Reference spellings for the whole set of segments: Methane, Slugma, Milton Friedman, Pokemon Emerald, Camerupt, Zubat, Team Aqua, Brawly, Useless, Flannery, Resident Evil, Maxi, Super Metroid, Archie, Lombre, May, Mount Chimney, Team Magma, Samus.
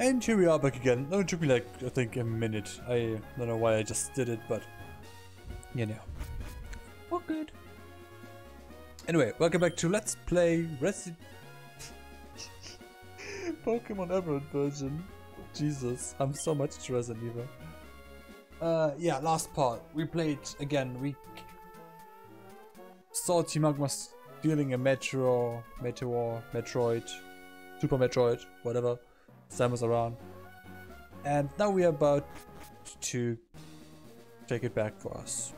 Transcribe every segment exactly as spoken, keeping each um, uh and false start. And here we are back again. It took me like, I think, a minute. I don't know why I just did it, but you know. We're good. Anyway, welcome back to Let's Play Resi... Pokemon Emerald version. Jesus, I'm so much to Resident Evil. Uh, yeah, last part. We played again. We saw Team Magma stealing a Metro, Meteor, Metroid, Super Metroid, whatever. Samus around. And now we are about to take it back for us.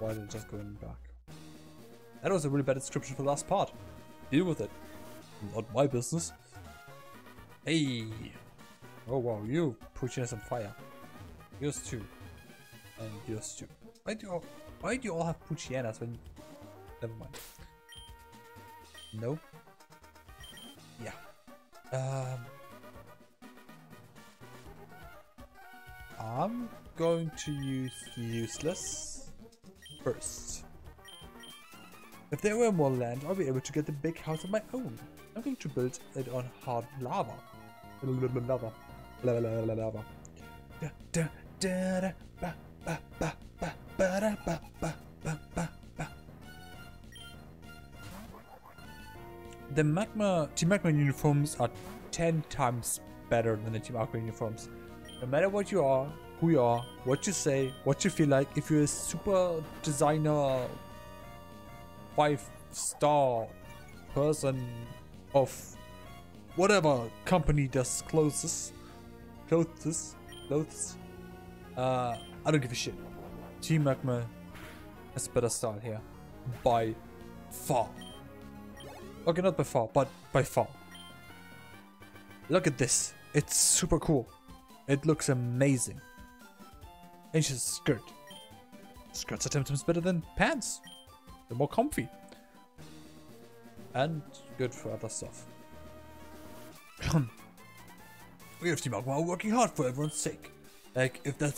Why did it just go in back? That was a really bad description for the last part. Deal with it. Not my business. Hey! Oh wow, you pushing us on fire. Yours too. And yours too. Why do you all, why do you all have Puchianas when... Never mind. No? Yeah. Um, I'm going to use useless first. If there were more land, I'll be able to get the big house of my own. I'm going to build it on hard lava. Lava. Lava. Lava. Da da da da ba ba ba ba ba da ba ba ba ba. The Magma, Team Magma uniforms are ten times better than the Team Aqua uniforms. No matter what you are, who you are, what you say, what you feel like, if you're a super designer, five star person of whatever company does clothes, clothes, clothes, uh, I don't give a shit. Team Magma has better style here, by far. Okay, not by far, but by far. Look at this. It's super cool. It looks amazing. And she's a skirt. Skirts are ten times better than pants. They're more comfy. And good for other stuff. We of Team Aqua are working hard for everyone's sake. Like, if that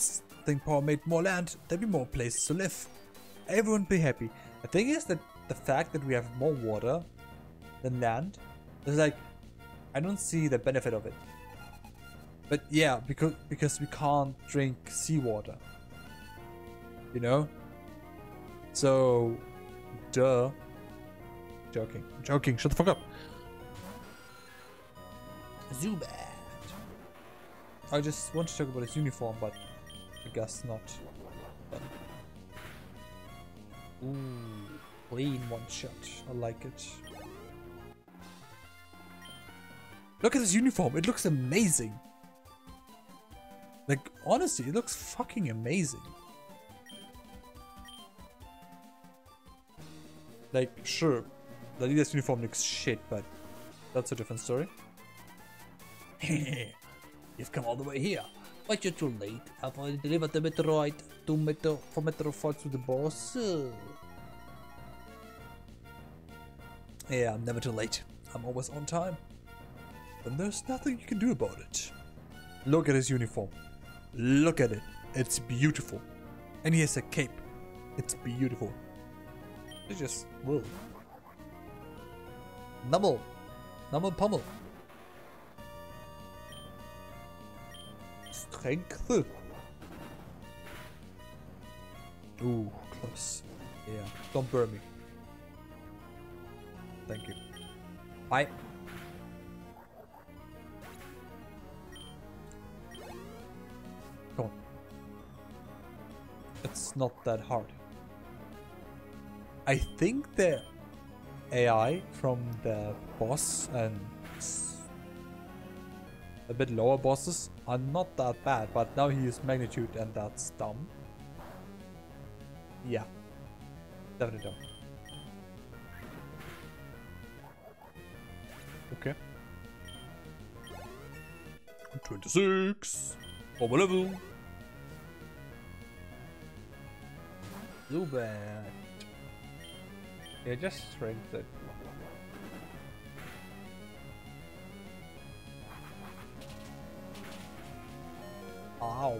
thing power made more land, there'd be more places to live. Everyone would be happy. The thing is that the fact that we have more water than land, it's like I don't see the benefit of it. But yeah, because because we can't drink seawater, you know. So, duh. Joking, joking. Shut the fuck up. Zubat. I just want to talk about his uniform, but I guess not. Ooh, clean one shot. I like it. Look at this uniform, it looks amazing. Like, honestly, it looks fucking amazing. Like, sure, the leader's uniform looks shit, but that's a different story. You've come all the way here, but you're too late. I've already delivered the Metroid to Metro, for Metro Fort to the boss. Yeah, I'm never too late. I'm always on time. And there's nothing you can do about it. Look at his uniform. Look at it. It's beautiful. And he has a cape. It's beautiful. It just will. Numble. Numble pummel. Strength. Ooh, close. Yeah. Don't burn me. Thank you. Bye. It's not that hard. I think the A I from the boss and a bit lower bosses are not that bad, but now he used magnitude and that's dumb. Yeah, definitely dumb. Okay. twenty-six! Over level! Too bad. Yeah, just strength it. Ow.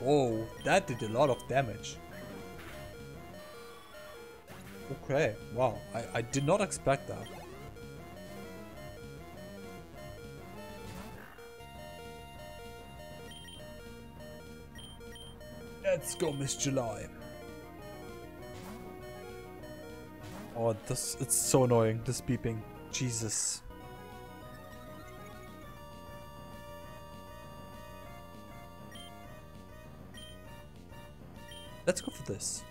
Whoa, that did a lot of damage. Okay, wow. I, I did not expect that. Let's go, Miss July. Oh, this, it's so annoying, this beeping. Jesus. Let's go for this.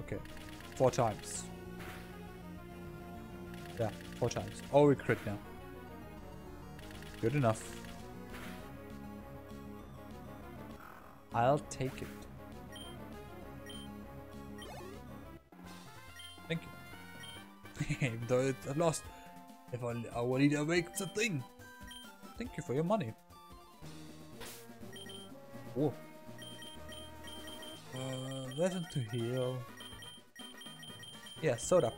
Okay. Four times. Yeah, four times. Oh, we crit now. Good enough. I'll take it. Thank you. Even though it, I lost. If I, our leader makes a thing. Thank you for your money. Oh. Uh, lesson to heal. Yeah, soda.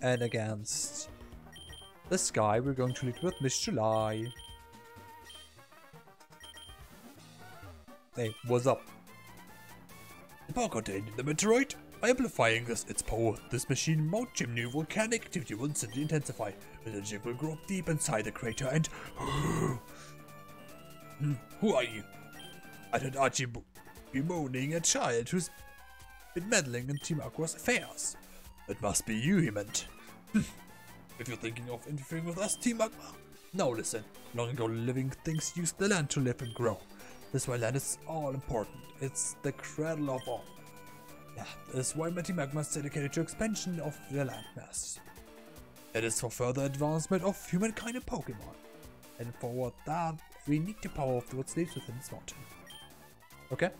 And against this guy, we're going to lead with Miss July. Hey, what's up? The power contained in the Metroid. By amplifying this, its power, this machine, Mount Chimney, volcanic activity will instantly intensify. The energy will grow deep inside the crater and... hmm, who are you? I heard Archie bemoaning a child who's been meddling in Team Aqua's affairs. It must be you, he meant. If you're thinking of interfering with us, Team Magma, now listen. Long ago, living things used the land to live and grow. This why land is all important. It's the cradle of all. That is why Team Magma is dedicated to expansion of the landmass. It is for further advancement of humankind and Pokemon. And for what that, we need the power of what sleeps within this mountain. Okay?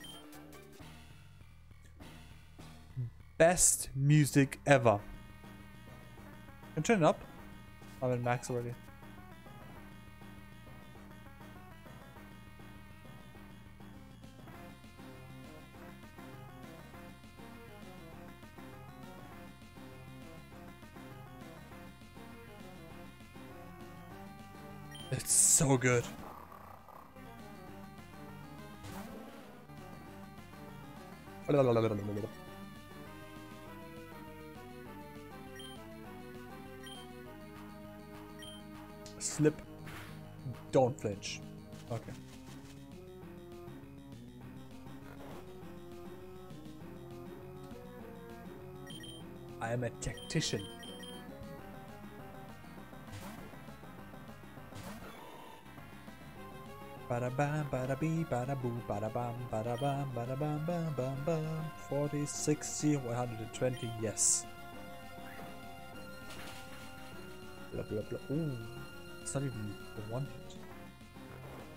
Best music ever. Can turn it up? I'm in max already. It's so good. Slip. Don't flinch. Okay. I am a tactician. Bada bam, bada bee, bada boo, bada bam, bada bam, bada bam, bam, bam, bam. forty, sixty, one hundred twenty, yes. Blah, blah, blah. Ooh. It's not even the one hit.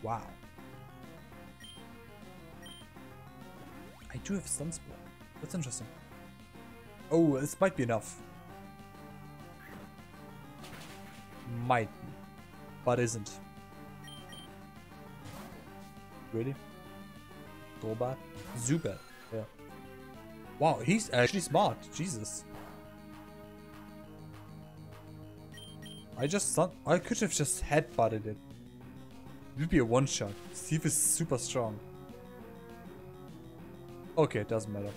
Wow. I do have a stun spell. That's interesting. Oh, this might be enough. Might be. But isn't. Really? Gobat? Zubat. Yeah. Wow, he's actually smart. Jesus. I just thought I could have just headbutted it. It would be a one shot. Steve is super strong. Okay, it doesn't matter.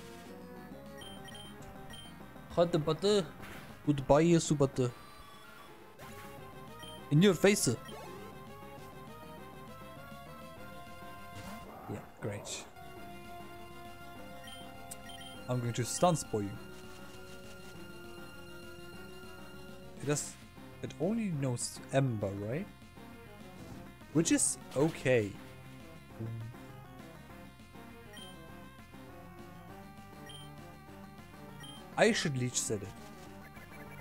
Hot the butter. Goodbye, Subata. In your face. Great. I'm going to stun spoil you. It does. It only knows Ember, right? Which is okay. I should leech set it.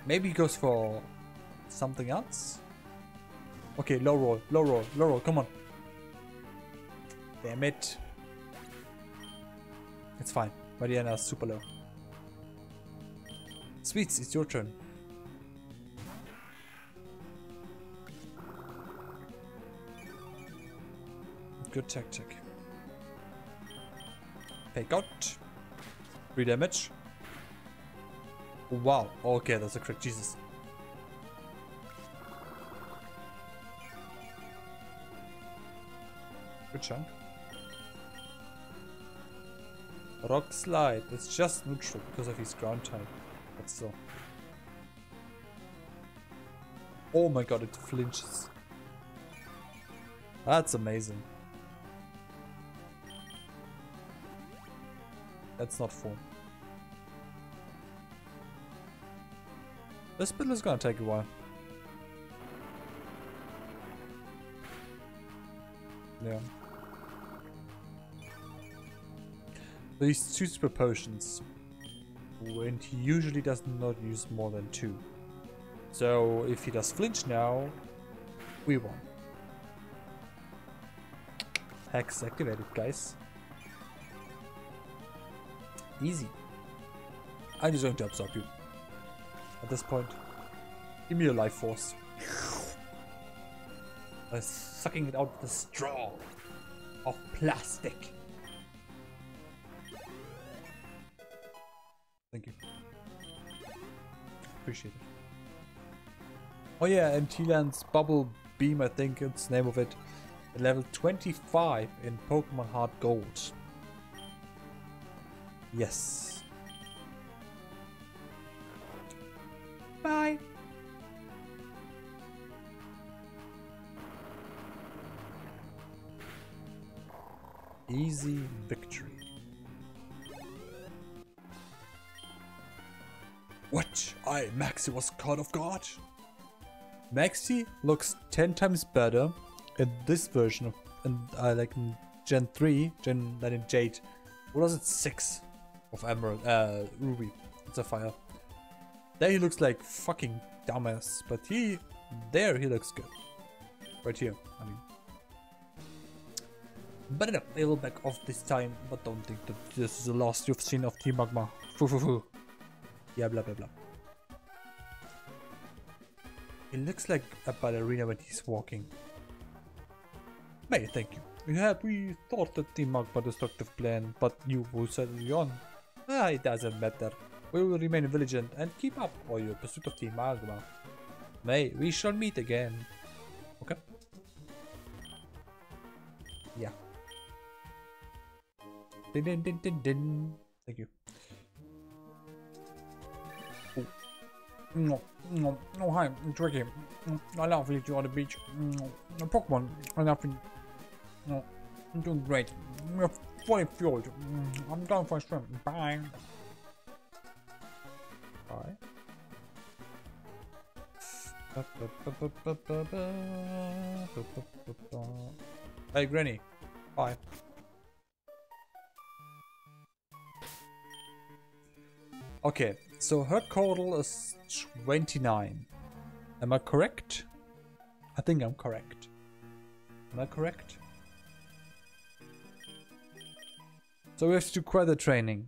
Maybe it goes for something else. Okay, low roll, low roll, low roll. Come on. Damn it. It's fine. Mariana's super low. Sweets, it's your turn. Good tactic. Take out. Three damage. Wow. Okay, that's a crit. Jesus. Good chunk. Rock slide. It's just neutral because of his ground type. But still. Oh my god, it flinches. That's amazing. That's not full. This bit is gonna take a while. Yeah. These two super potions. And he usually does not use more than two. So if he does flinch now, we won. Hex activated, guys. Easy. I'm just going to absorb you. At this point, give me your life force. I'm sucking it out with a straw of plastic. Thank you. Appreciate it. Oh yeah, and T-Land's Bubble Beam, I think it's the name of it. At level twenty-five in Pokemon Heart Gold. Yes. Bye. Easy victory. What? I, Maxi, was caught off guard. Maxi looks ten times better in this version of, and I uh, like in Gen three, Gen than in Jade. What was it? Six of Emerald, uh, Ruby, Sapphire. There he looks like fucking dumbass, but he, there he looks good. Right here, I mean. But no, they will back off this time, but don't think that this is the last you've seen of Team Magma. Foo foo foo. Yeah, blah blah blah. He looks like a ballerina when he's walking. May, thank you. Yeah, we thought that Team Magma destructive plan, but you will certainly on. Ah, it doesn't matter. We will remain vigilant and keep up for your pursuit of Team Magma. May, we shall meet again. Okay. Yeah. Din din din din din. Thank you. Ooh. No, no, no, hi, Tricky. I love you on the beach. No, no Pokemon, nothing. No, I'm doing great. We're fully fueled. I'm done for a swim. Bye. Bye. Hey, Granny. Bye. Okay, so her total is twenty-nine. Am I correct? I think I'm correct. Am I correct? So we have to do quite the training.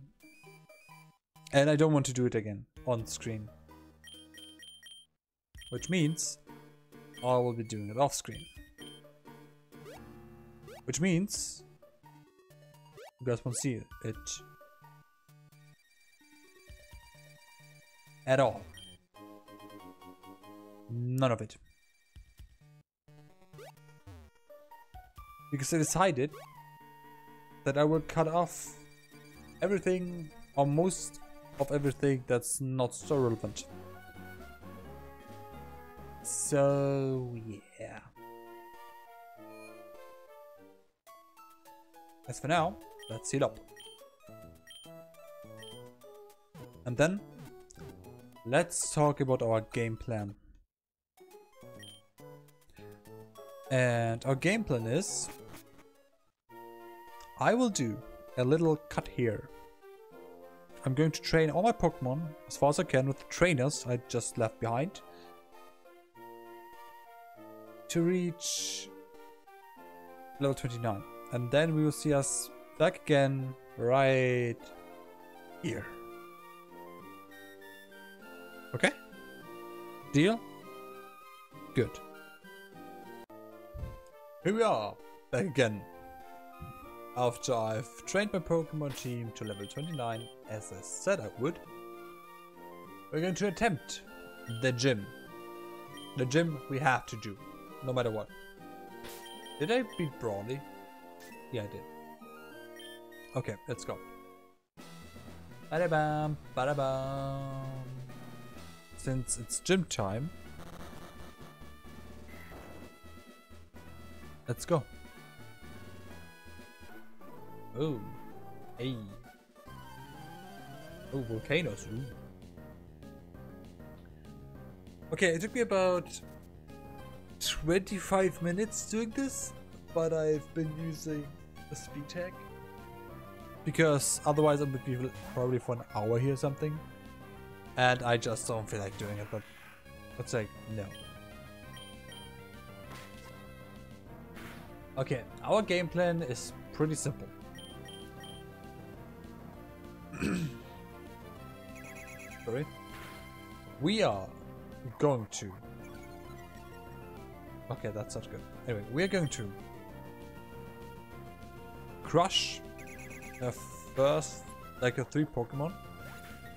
And I don't want to do it again on screen. Which means I will be doing it off screen. Which means you guys won't see it at all. None of it. Because I decided that I will cut off everything, or most of everything that's not so relevant. So yeah. As for now, let's heal up. And then, let's talk about our game plan. And our game plan is, I will do a little cut here. I'm going to train all my Pokemon as far as I can with the trainers I just left behind to reach level twenty-nine, and then we will see us back again right here. Okay? Deal? Good. Here we are, back again. After I've trained my Pokemon team to level twenty-nine, as I said I would, we're going to attempt the gym. The gym we have to do, no matter what. Did I beat Brawly? Yeah, I did. Okay, let's go. Ba-da-bam, ba-da-bam. Since it's gym time, Let's go. Oh, hey. Oh, volcanoes. Ooh. Okay, it took me about twenty-five minutes doing this, but I've been using a speed tag because otherwise I would be probably for an hour here or something, and I just don't feel like doing it. But let's say no. Okay, our game plan is pretty simple. Sorry. We are going to... Okay, that's not good. Anyway, we are going to crush the first, like a three Pokemon,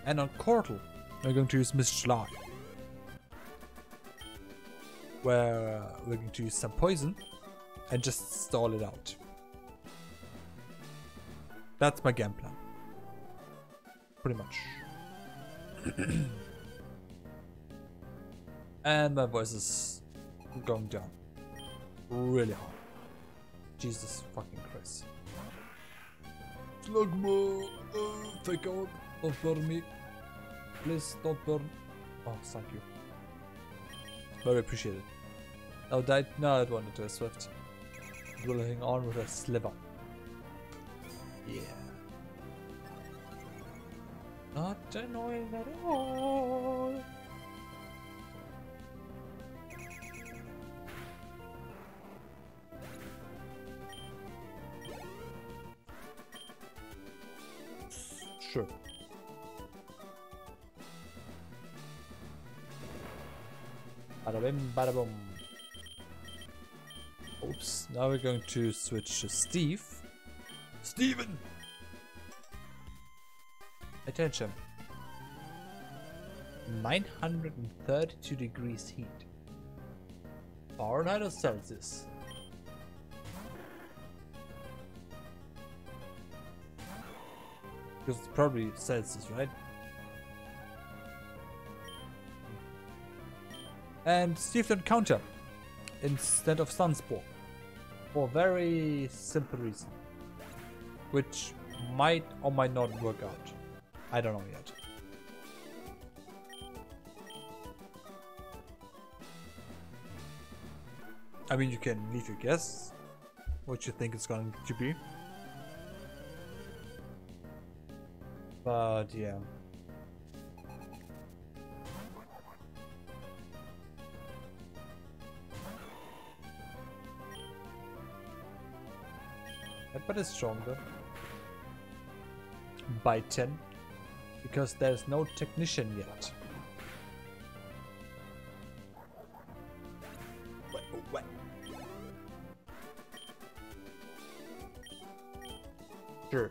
and on Cortal, we're going to use Miss Schlag, where we're going to use some poison and just stall it out. That's my game plan. Pretty much. And my voice is going down really hard. Jesus fucking Christ. Slugma, uh, take out. Don't burn me. Please don't burn. Oh, thank you. Very appreciated. Now died. No, I don't want to do a swift. We'll hang on with a sliver. Yeah. Not annoying at all. Sure. Bada bim, bada boom. Oops. Now we're going to switch to Steve. Steven! Attention. nine hundred thirty-two degrees heat. Fahrenheit or Celsius? Because it's probably Celsius, right? And Steve didn't counter instead of Sunspore. For a very simple reason. Which might or might not work out. I don't know yet. I mean, you can leave your guess what you think it's going to be. But yeah. But it's stronger by ten. Because there's no technician yet. What, what? Sure.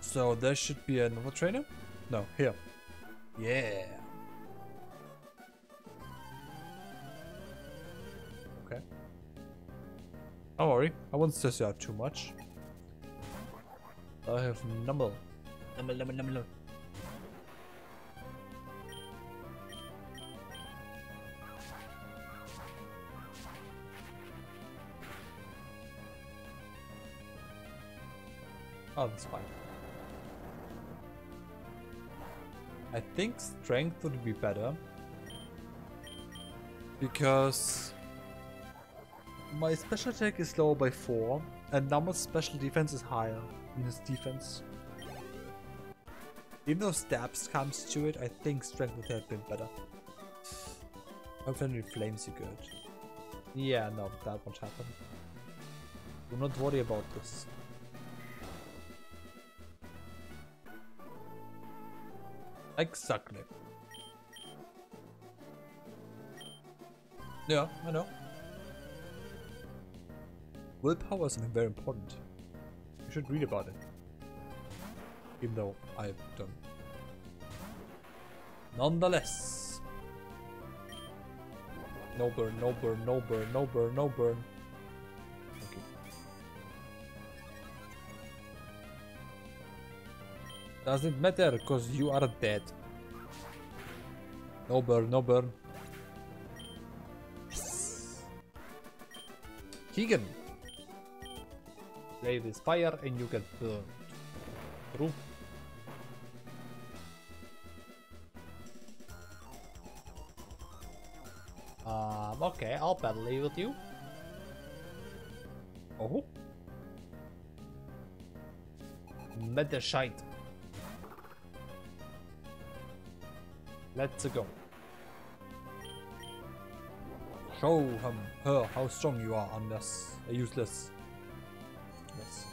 So there should be another trainer? No, here. Yeah. Don't worry, I won't stress you out too much. I have numble. Numble, numble, numble. Oh, that's fine. I think strength would be better. Because... my special attack is lower by four, and Number's special defense is higher in his defense. Even though stabs comes to it, I think strength would have been better. Hope Flannery flames you good. Yeah, no, that won't happen. Do not worry about this. Exactly. Yeah, I know. Willpower is something very important. You should read about it. Even though I don't. Nonetheless. No burn, no burn, no burn, no burn, no burn. Okay. Doesn't matter, cause you are dead. No burn, no burn. Yes. Keegan. Play this fire and you get burned. True. Um, okay, I'll battle with you. Oh. Metashite. Let's go. Show him, her, how strong you are, unless uh, useless. Yes.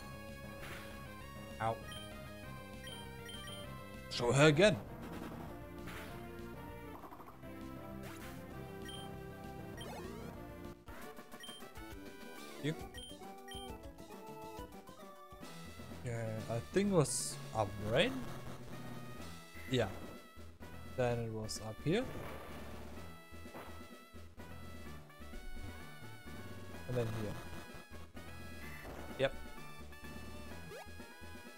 Ow. Show her again. You. Yeah, I think it was up, right? Yeah. Then it was up here. And then here. Yep.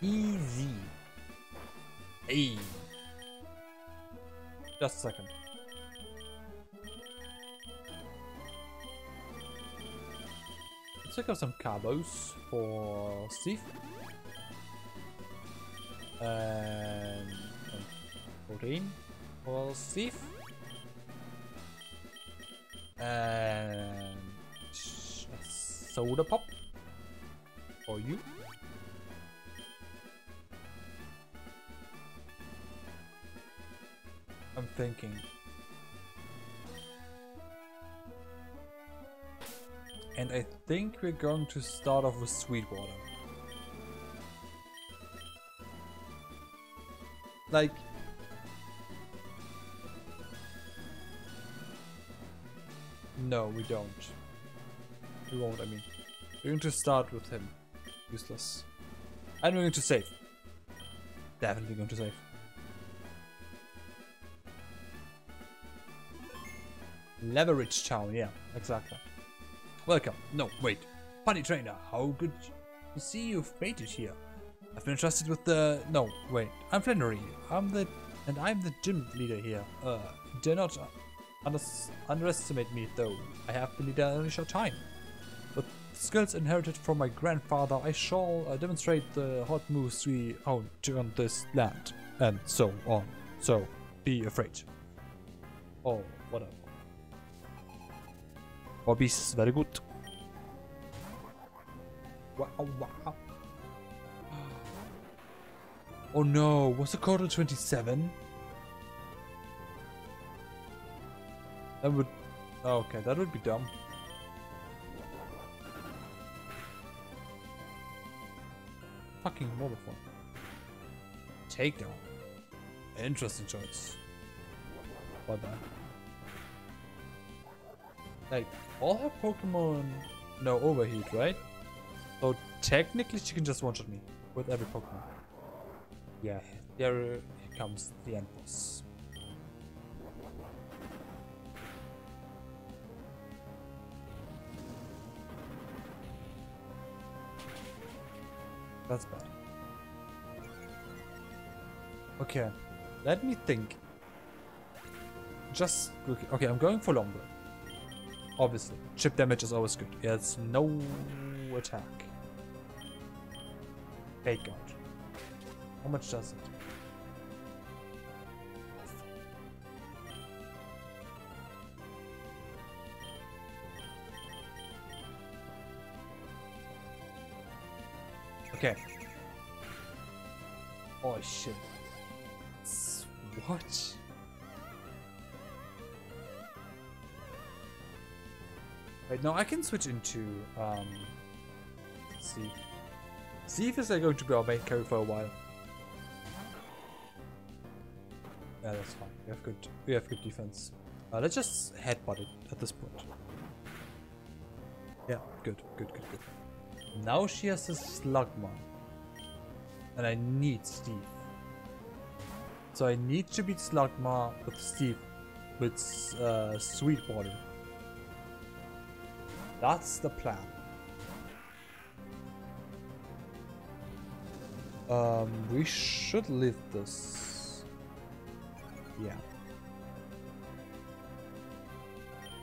Easy. Hey. Just a second. Let's check out some carbos for Steve. And fourteen. For Steve. And soda pop for you. I'm thinking. And I think we're going to start off with sweet water. Like, no, we don't. We won't, I mean. We're going to start with him. Useless. And we're going to save. Definitely going to save. Leverage town, yeah, exactly. Welcome. No, wait. Funny trainer, how good to see you've made it here. I've been entrusted with the... No, wait. I'm Flannery. I'm the... And I'm the gym leader here. Uh, do not under underestimate me, though. I have been leader in a short time. With skills inherited from my grandfather, I shall uh, demonstrate the hot moves we own on this land. And so on. So, be afraid. Oh, whatever. Hobbies, very good. Wow, wow. Oh no, was the code twenty-seven? That would... Oh, okay, that would be dumb. Fucking wonderful. Takedown. Interesting choice. What the... Like, all her Pokemon... No, overheat, right? So technically she can just one-shot me with every Pokemon. Yeah, there comes the end boss. That's bad. Okay, let me think. Just okay, okay I'm going for Lombre. Obviously, chip damage is always good. Yeah, it's no attack. Take out. How much does it? Okay. Oh shit. What? Wait, no, I can switch into, um, Steve. Steve is going to be our main carry for a while. Yeah, that's fine. We have good, we have good defense. Uh, let's just headbutt it at this point. Yeah, good, good, good, good. Now she has a Slugma. And I need Steve. So I need to beat Slugma with Steve. With, uh, Sweet Water. That's the plan. Um, we should leave this. Yeah.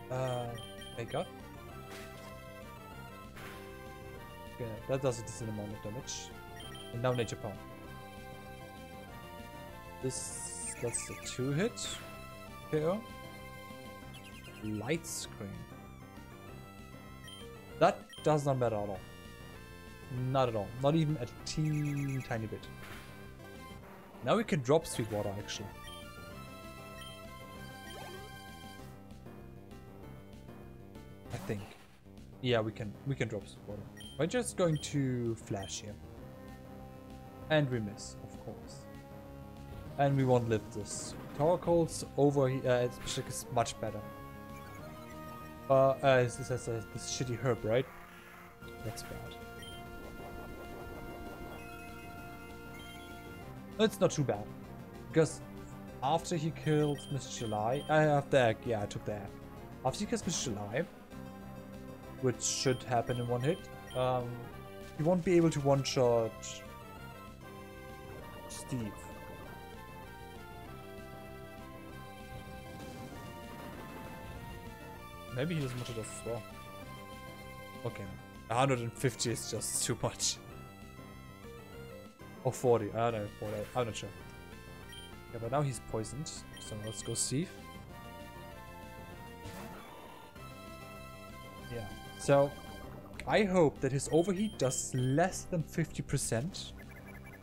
Uh, take up. Okay, that does a decent amount of damage. And now Nature Pound. This, that's a two hit K O. Light Screen. That does not matter at all. Not at all. Not even a teeny tiny bit. Now we can drop Sweetwater actually. I think. Yeah, we can we can drop Sweetwater. We're just going to flash here. And we miss, of course. And we won't live this. Torkoal's over here, uh, it's, it's much better. Uh, uh this is this, this shitty herb, right? That's bad. It's not too bad, because after he killed Miss July, I have the egg, yeah, I took the egg. After he kills Miss July, which should happen in one hit, um, he won't be able to one-shot Steve. Maybe he doesn't want to do four. Okay, one hundred fifty is just too much. Or forty, I don't know, forty, I'm not sure. Yeah, but now he's poisoned, so let's go Steve. Yeah, so I hope that his overheat does less than fifty percent,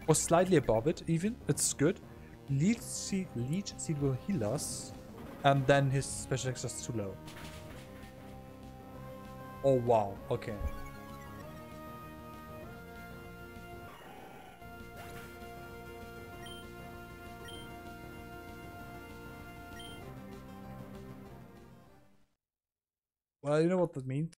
or slightly above it even, it's good. Leech Seed, Leech Seed will heal us, and then his special attack is too low. Oh wow, okay. Well, you know what that means.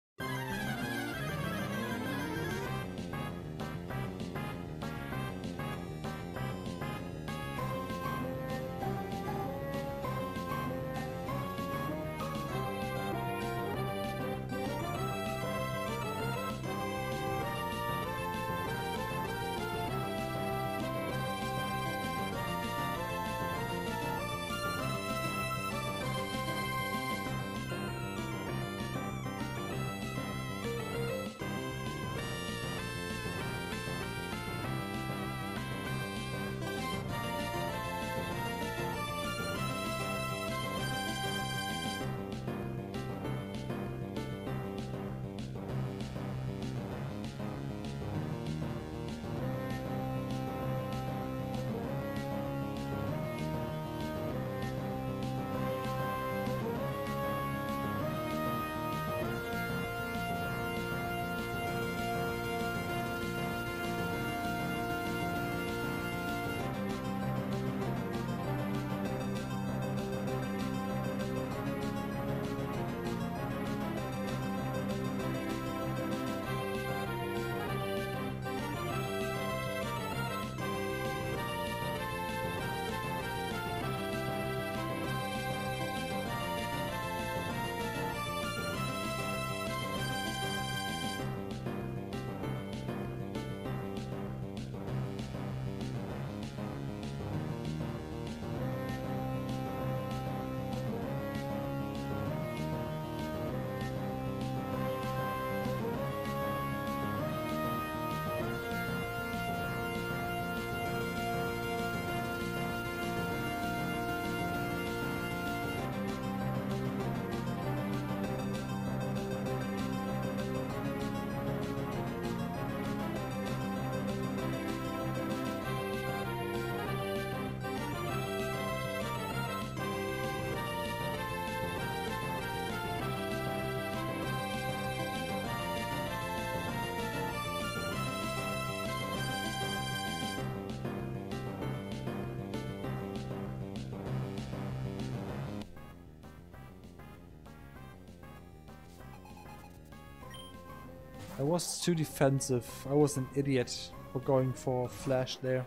I was too defensive. I was an idiot for going for flash there.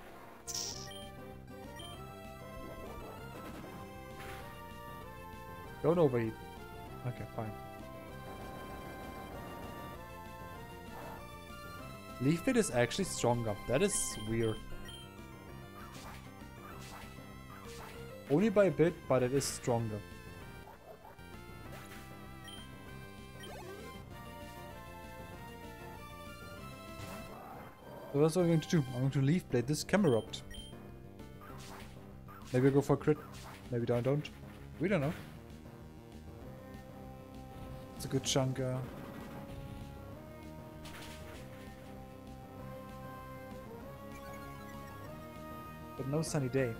Don't overheat. Okay, fine. Leafbit is actually stronger. That is weird. Only by a bit, but it is stronger. So that's what I'm going to do. I'm going to leaf blade this Camerupt. Maybe I'll go for a crit. Maybe I don't. We don't know. It's a good chunk. Uh... But no sunny day.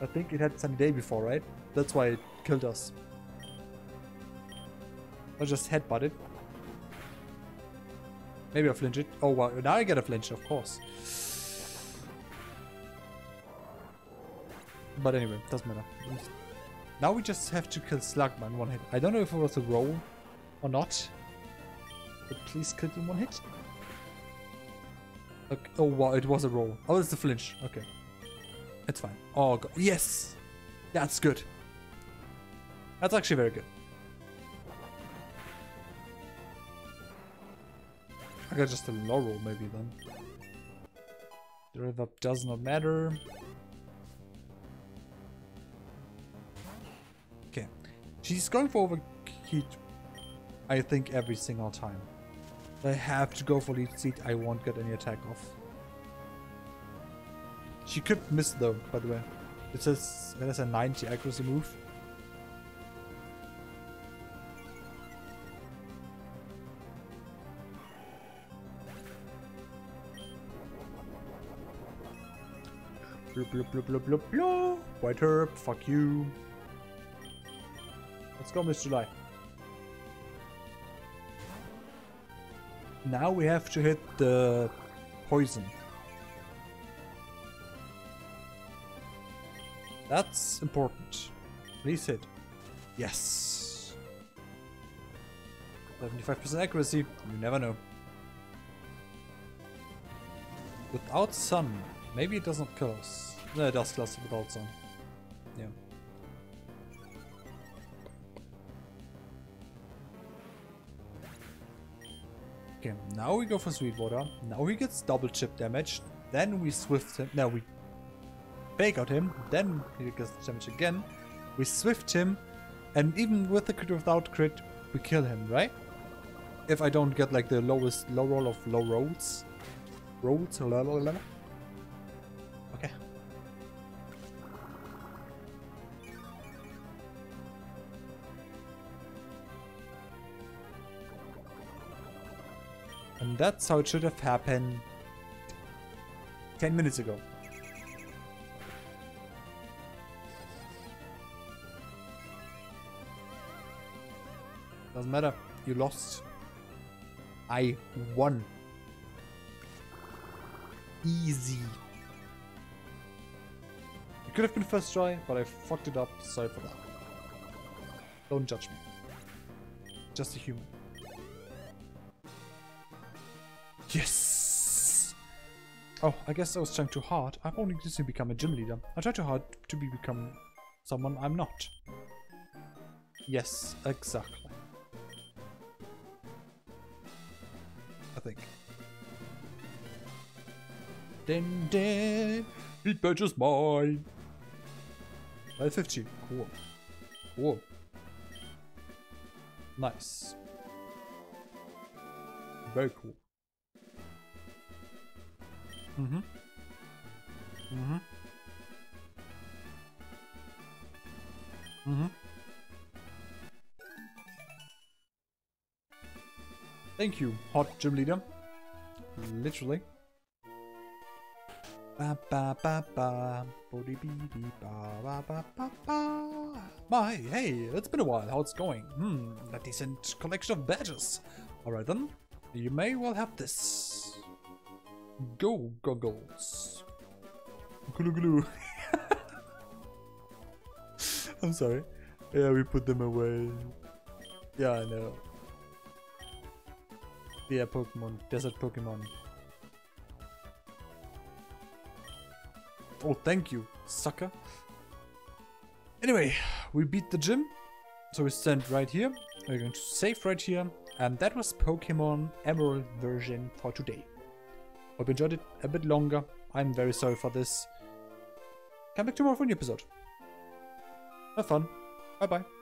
I think it had sunny day before, right? That's why it killed us. I just headbutt it. Maybe I'll flinch it. Oh, wow. Now I get a flinch, of course. But anyway, doesn't matter. Now we just have to kill Slugma in one hit. I don't know if it was a roll or not. But please kill it in one hit. Okay. Oh, wow. It was a roll. Oh, it's the flinch. Okay. It's fine. Oh, God. Yes! That's good. That's actually very good. I got just a low roll maybe then. The rev up does not matter. Okay. She's going for overheat, I think, every single time. I have to go for lead seat. I won't get any attack off. She could miss though, by the way. It says that is a ninety accuracy move. Bloop, bloop, bloop, bloop, bloop, bloop. White herb, fuck you. Let's go, Miss July. Now we have to hit the poison. That's important. Please hit. Yes. seventy-five percent accuracy. You never know. Without sun. Maybe it does not kill us. No, it does kill us without some. Yeah. Okay, now we go for Sweetwater. Now he gets double chip damage. Then we swift him. No, we fake out him. Then he gets damage again. We swift him. And even with the crit or without crit, we kill him, right? If I don't get like the lowest low roll of low rolls. Rolls, la la la. And that's how it should have happened ten minutes ago. Doesn't matter, you lost. I won. Easy. It could have been first try, but I fucked it up. Sorry for that. Don't judge me. Just a human. Yes! Oh, I guess I was trying too hard. I'm only just to become a gym leader. I tried too hard to be become someone I'm not. Yes, exactly. I think. Ding ding! Heat badge is mine! level fifty. Cool. Cool. Nice. Very cool. Mm-hmm. Mm-hmm. Mm-hmm. Thank you, hot gym leader. Literally. Ba ba ba ba. Body bee bee ba ba ba ba ba. My, hey, it's been a while. How it's going? Hmm, a decent collection of badges. Alright then, you may well have this. Go goggles. Glue glue. I'm sorry. Yeah, we put them away. Yeah, I know. Yeah, Pokemon. Desert Pokemon. Oh, thank you, sucker. Anyway, we beat the gym. So we stand right here. We're going to save right here. And that was Pokemon Emerald version for today. Hope you enjoyed it a bit longer. I'm very sorry for this. Come back tomorrow for a new episode. Have fun. Bye bye.